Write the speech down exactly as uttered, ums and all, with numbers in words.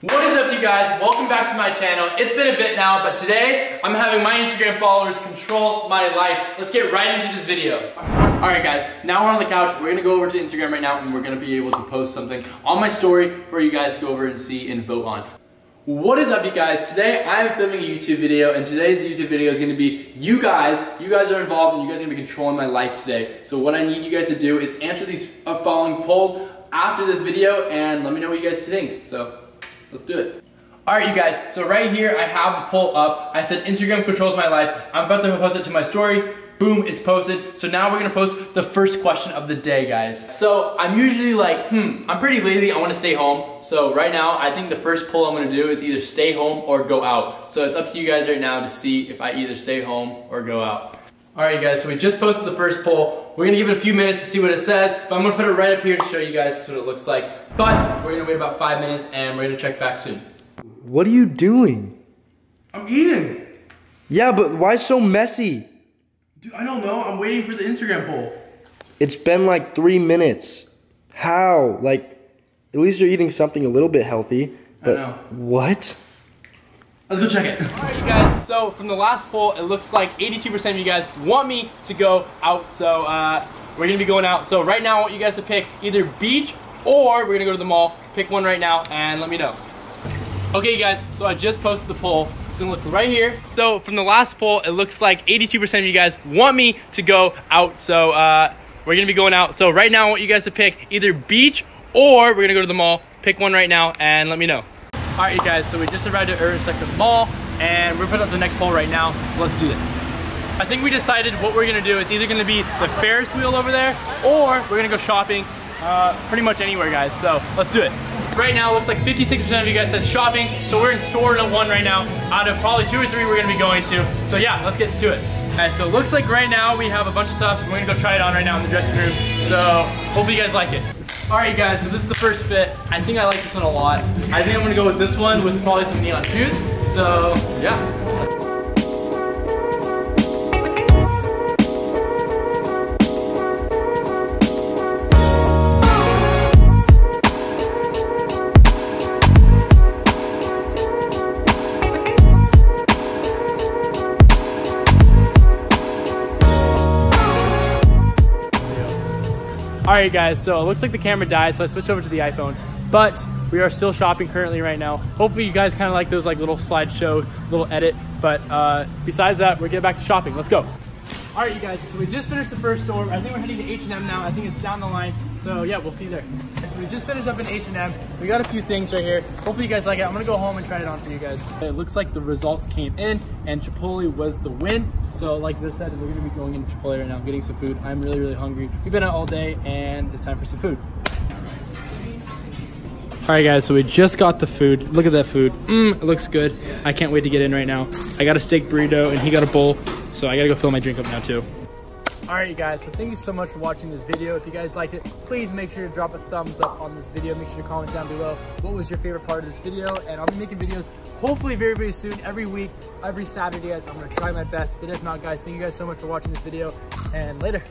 What is up, you guys? Welcome back to my channel. It's been a bit now, but today I'm having my Instagram followers control my life. Let's get right into this video. Alright guys, now we're on the couch. We're gonna go over to Instagram right now and we're gonna be able to post something on my story for you guys to go over and see and vote on. What is up, you guys? Today I am filming a YouTube video, and today's YouTube video is gonna be you guys. You guys are involved and you guys are gonna be controlling my life today. So what I need you guys to do is answer these following polls after this video and let me know what you guys think. So let's do it. Alright, you guys, so right here I have the poll up. I said Instagram controls my life. I'm about to post it to my story. Boom, it's posted. So now we're gonna post the first question of the day, guys. So I'm usually like, hmm, I'm pretty lazy, I wanna stay home. So right now, I think the first poll I'm gonna do is either stay home or go out. So it's up to you guys right now to see if I either stay home or go out. Alright, guys, so we just posted the first poll. We're gonna give it a few minutes to see what it says, but I'm gonna put it right up here to show you guys what it looks like. But we're gonna wait about five minutes and we're gonna check back soon. What are you doing? I'm eating. Yeah, but why so messy? Dude, I don't know. I'm waiting for the Instagram poll. It's been like three minutes. How? Like, at least you're eating something a little bit healthy. But I know. What? Let's go check it. Alright, you guys, so from the last poll, it looks like eighty-two percent of you guys want me to go out, so uh, we're gonna be going out. So right now I want you guys to pick either beach or we're gonna go to the mall. Pick one right now and let me know. Okay, you guys, so I just posted the poll. It's gonna look right here. So from the last poll, it looks like eighty-two percent of you guys want me to go out, so uh, we're gonna be going out. So right now I want you guys to pick either beach or we're gonna go to the mall. Pick one right now and let me know. All right, you guys, so we just arrived at Urban Sector Mall, and we're putting up the next poll right now, so let's do it. I think we decided what we're gonna do is either gonna be the Ferris wheel over there, or we're gonna go shopping uh, pretty much anywhere, guys, so let's do it. Right now, it looks like fifty-six percent of you guys said shopping, so we're in store one right now. Out of probably two or three we're gonna be going to, so yeah, let's get to it. All right, so it looks like right now we have a bunch of stuff, so we're gonna go try it on right now in the dressing room, so hopefully you guys like it. Alright, guys, so this is the first fit. I think I like this one a lot. I think I'm gonna go with this one with probably some neon shoes. So, yeah. Alright, guys, so it looks like the camera died, so I switched over to the iPhone, but we are still shopping currently right now. Hopefully you guys kind of like those like little slideshow, little edit, but uh, besides that, we're getting back to shopping. Let's go. Alright, you guys, so we just finished the first store. I think we're heading to H and M now. I think it's down the line, so yeah, we'll see you there. So we just finished up in H and M. We got a few things right here. Hopefully you guys like it. I'm gonna go home and try it on for you guys. It looks like the results came in, and Chipotle was the win. So like this said, we're gonna be going into Chipotle right now, getting some food. I'm really, really hungry. We've been out all day, and it's time for some food. All right, guys, so we just got the food. Look at that food. Mmm, it looks good. I can't wait to get in right now. I got a steak burrito, and he got a bowl. So I gotta go fill my drink up now too. All right, you guys, so thank you so much for watching this video. If you guys liked it, please make sure to drop a thumbs up on this video. Make sure to comment down below what was your favorite part of this video. And I'll be making videos hopefully very, very soon, every week, every Saturday, guys. I'm gonna try my best. But if not, guys, thank you guys so much for watching this video, and later.